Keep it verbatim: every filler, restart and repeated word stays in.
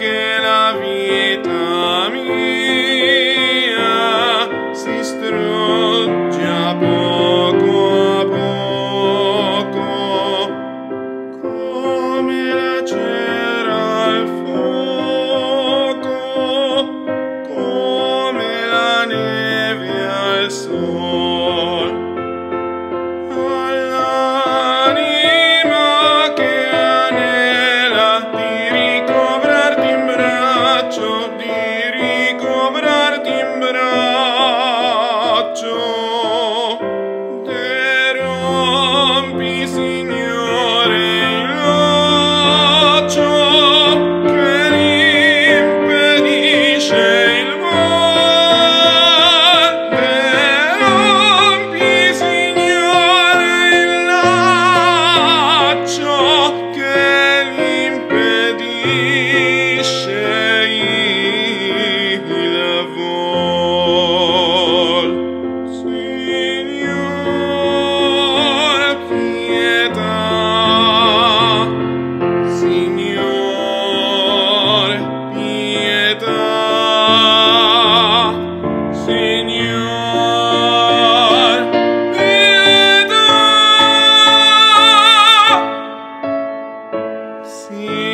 che la vita mia si strugge a poco a poco, come la cera al fuoco, come la neve al sol. See.